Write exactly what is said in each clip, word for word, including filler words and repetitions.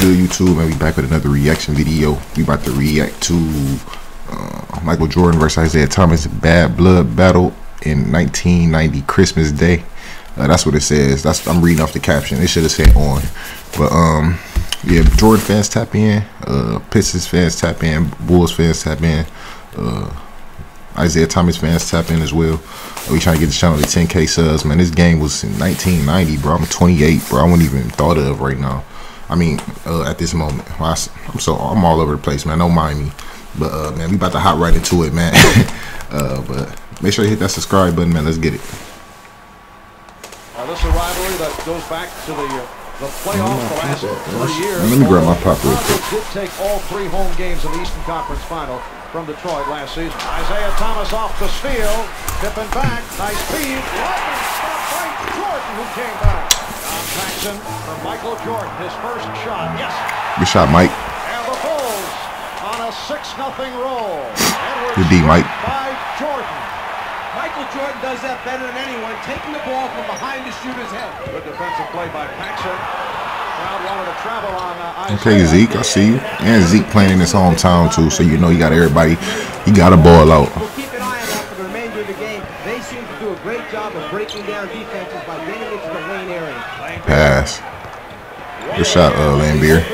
good, YouTube? And we back with another reaction video. We about to react to uh, Michael Jordan versus Isaiah Thomas Bad Blood Battle in nineteen ninety Christmas Day. Uh, that's what it says. That's I'm reading off the caption. It should have said on. But um, yeah, Jordan fans tap in. Uh, Pistons fans tap in. Bulls fans tap in. Uh, Isaiah Thomas fans tap in as well. We trying to get the channel to ten K subs, man. This game was in nineteen ninety, bro. I'm twenty-eight, bro. I wouldn't even thought of right now. I mean, uh, at this moment, I'm so I'm all over the place, man. Don't mind me, but uh, man, we about to hop right into it, man. uh, but make sure you hit that subscribe button, man. Let's get it. Now, this is a rivalry that goes back to the. The playoffs the last three years. Let me grab my pop real quick. Did take all three home games in the Eastern Conference Final from Detroit last season. Isaiah Thomas off the steal, tipping back, nice feed. Right, Jordan who came back. John Paxson from Michael Jordan, his first shot. Yes. Good shot, Mike. And the Bulls on a six nothing roll. Good D, Mike. By Jordan. Michael Jordan does that better than anyone, taking the ball from behind the shooter's head. Good defensive play by Paxson. Crowd wanted to travel on uh, okay, Zeke, I see you. And Zeke playing in his hometown, too, so you know you got everybody. You got to ball out. We'll keep an eye on that for the remainder of the game. They seem to do a great job of breaking down defenses by getting into the lane area. Pass. Good shot, uh, Laimbeer.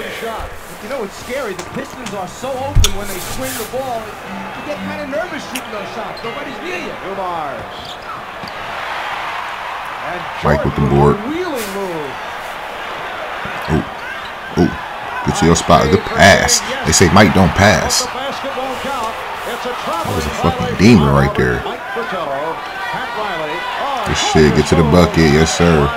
You know, it's scary. The Pistons are so open when they swing the ball. You get kind of nervous shooting those shots. Nobody's near you. And Mike with the board. Wheeling move. Oh, oh. Get to your spot. Good pass. They say Mike don't pass. That was a fucking demon right there. This shit. Get to the bucket. Yes, sir.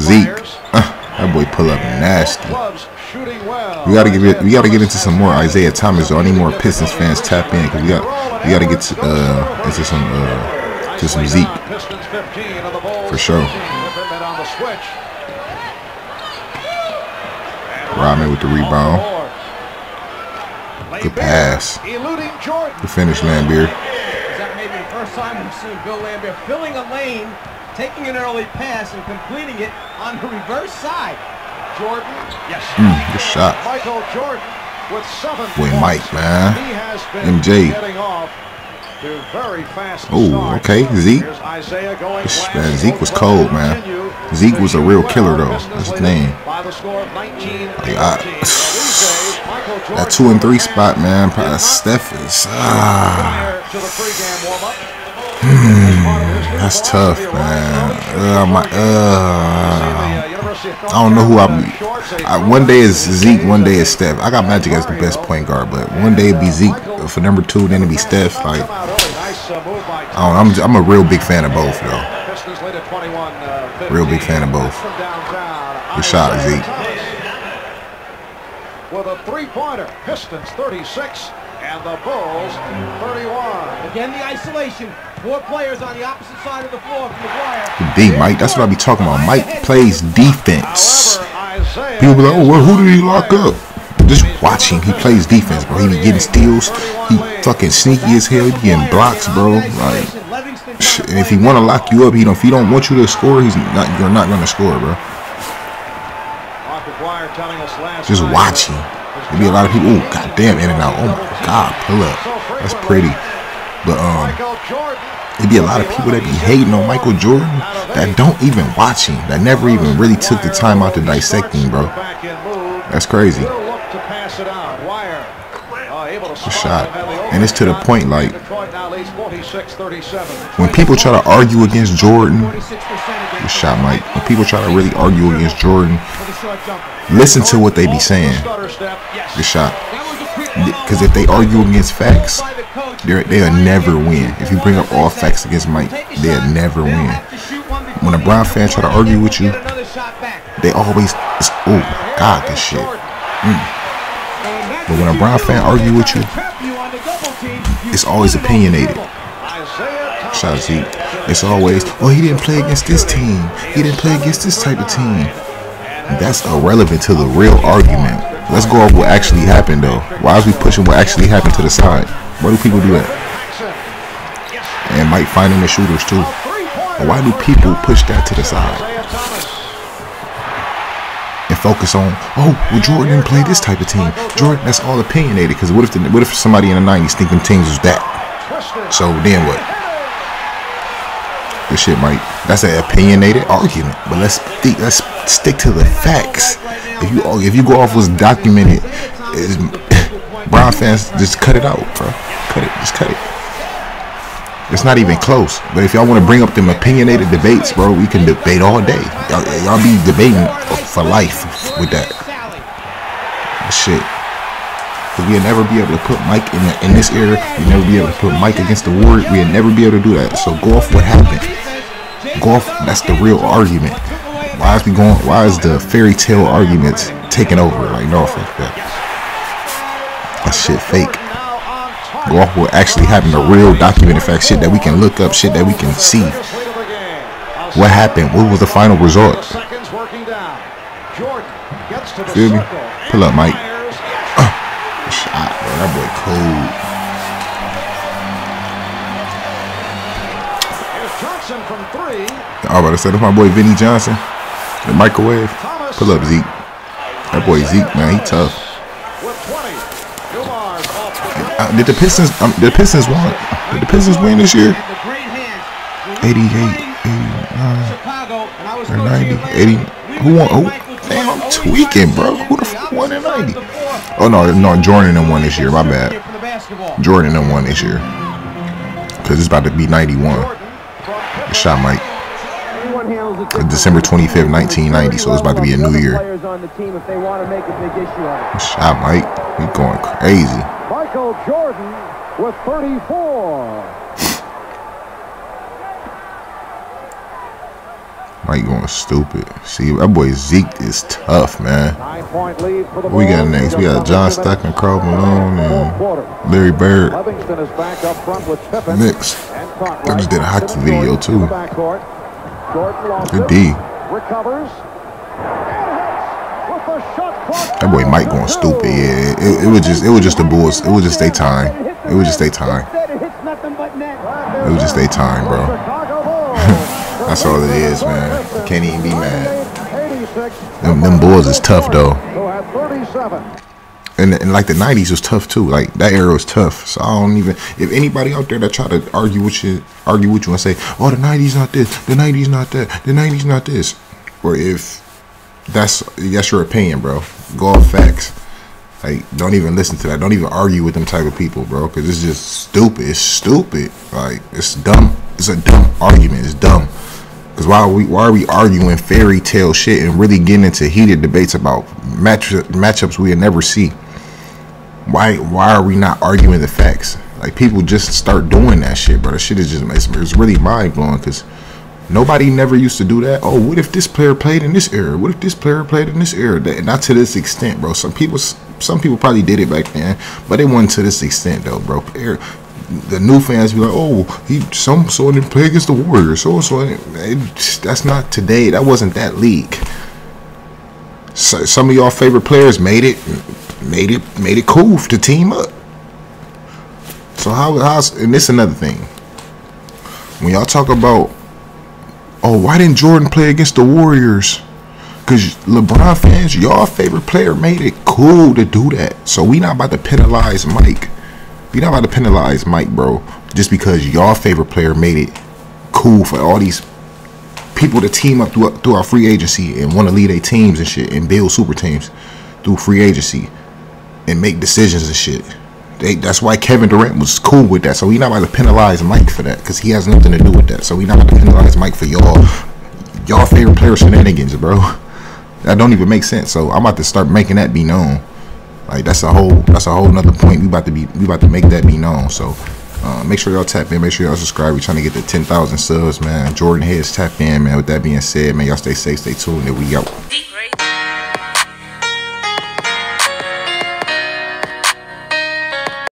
Zeke. Uh. That boy pull up nasty. We gotta give it. We gotta get into some more Isaiah Thomas. Or any more Pistons fans tap in, cause we got. We gotta get to, uh, into some uh, to some Zeke for sure. Rodman with the rebound. Good pass. The finish, Laimbeer. Maybe the first time we've seen Bill Laimbeer filling a lane, taking an early pass and completing it on the reverse side. Jordan, yes. Mm, good shot. Michael Jordan with seven. Boy, Mike, man. He has been M J. Oh, okay, Zeke. This, man, Zeke was cold, man. Zeke was a real killer, though. That's his name. Like, I, that two and three spot, man. Steph is ah. hmm, that's tough, man. Uh, my, uh, I don't know who I, I. One day is Zeke, one day is Steph. I got Magic as the best point guard, but one day it'd be Zeke for number two, then it'd be Steph. Like, I don't know, I'm I'm a real big fan of both, though. Real big fan of both. Good shot, Zeke. With a three-pointer, Pistons thirty-six and the Bulls thirty-one. Again, the isolation. Four players on the opposite side of the floor from the wire. D, Mike. That's what I be talking about. Mike plays defense. People be like, oh, well, who did he lock up? Just watch him. He plays defense, bro. He be getting steals. He fucking sneaky as hell. He be getting blocks, bro. Like, and if he want to lock you up, he don't. If he don't want you to score, he's not. You're not gonna score, bro. Just watching. There'll be a lot of people. Oh, goddamn, in and out. Oh my God, pull up. That's pretty. But um, there'd be a lot of people that be hating on Michael Jordan that don't even watch him. That never even really took the time out to dissect him, bro. That's crazy. Good shot. And it's to the point, like, when people try to argue against Jordan, good shot, Mike. When people try to really argue against Jordan, listen to what they be saying. Good shot. Because if they argue against facts, they'll never win. If you bring up all facts against Mike, they'll never win. When a Brown fan try to argue with you, they always, oh my God, this shit. Mm. But when a Brown fan argue with you, it's always opinionated. Shout out Zeke. It's always, oh, he didn't play against this team. He didn't play against this type of team. That's irrelevant to the real argument. Let's go over what actually happened, though. Why is we pushing what actually happened to the side? Why do people do that? And Mike finding the shooters, too. But why do people push that to the side? and focus on, oh, well, Jordan didn't play this type of team. Jordan, that's all opinionated, because what if the, what if somebody in the nineties think them teams was that? So then what? This shit might, that's an opinionated argument, but let's think, let's stick to the facts. If you if you go off what's documented, is Brown fans, just cut it out, bro. Cut it, just cut it. It's not even close. But if y'all want to bring up them opinionated debates, bro, we can debate all day. Y'all be debating for life with that shit. But we'll never be able to put Mike in the, in this era. We'll never be able to put Mike against the Warriors. We'll never be able to do that. So go off what happened. Go off. That's the real argument. Why is we going? Why is the fairy tale arguments taking over? Like, no, fuck that. That shit fake. Go off what actually happened, the real documented fact, shit that we can look up, shit that we can see. What happened? What was the final result? Feel me? Pull up, Mike. Uh, shot, bro. That boy cold. I was about to say, that's my boy Vinny Johnson. The microwave. Pull up, Zeke. That boy Zeke, man, he tough. Uh, did the Pistons? Um, did the Pistons win? Did the Pistons win this year? eighty-eight, eighty-nine, ninety, eighty. Who won? Who? Damn, I'm tweaking, bro. Who the fuck won in ninety? Oh no, no, Jordan done won this year. My bad. Jordan done won this year. Cause it's about to be ninety-one. Good shot, Mike. December twenty-fifth, nineteen ninety. So it's about to be a new year. Good shot, Mike. We going crazy. Michael Jordan with thirty-four. Mike going stupid. See, that boy Zeke is tough, man. What we got next? We got John Stockman, Carl Malone, and Larry Bird. Next. I just did a hockey video, too. Good D. That boy Mike going stupid. Yeah, it, it was just, it was just the Bulls. It was just their time. It was just their time. It was just their time, bro. That's all it is, man. Can't even be mad. Them, them Bulls is tough though. And, and like the nineties was tough too. Like that era was tough. So I don't even. If anybody out there that try to argue with you, argue with you and say, "Oh, the nineties not this, the nineties not that, the nineties not this," or if That's that's your opinion, bro. Go off facts. Like, don't even listen to that. Don't even argue with them type of people, bro. Cause it's just stupid. It's stupid. Like, it's dumb. It's a dumb argument. It's dumb. Cause why are we why are we arguing fairy tale shit and really getting into heated debates about match matchups we'll never see? Why why are we not arguing the facts? Like, people just start doing that shit, bro. The shit is just it's, it's really mind blowing. Cause nobody never used to do that. Oh, what if this player played in this era? What if this player played in this era? Not to this extent, bro. Some people, some people probably did it back then, but they wasn't to this extent, though, bro. The new fans be like, oh, he some so didn't play against the Warriors. So so that's not today. That wasn't that league. So, some of y'all favorite players made it, made it, made it cool to team up. So how? How's, and this another thing. When y'all talk about, oh, why didn't Jordan play against the Warriors? Because LeBron fans, y'all favorite player made it cool to do that. So we not about to penalize Mike. We not about to penalize Mike, bro. Just because y'all favorite player made it cool for all these people to team up through, through our free agency and want to lead their teams and shit and build super teams through free agency and make decisions and shit. They, that's why Kevin Durant was cool with that. So we not about to penalize Mike for that, because he has nothing to do with that. So we not about to penalize Mike for y'all y'all favorite player shenanigans, bro. That don't even make sense. So I'm about to start making that be known. Like, that's a whole that's a whole another point. We about to be we about to make that be known. So uh, make sure y'all tap in. Make sure y'all subscribe. We trying to get the ten thousand subs, man. Jordan heads tap in, man. With that being said, man, y'all stay safe, stay tuned, and we out.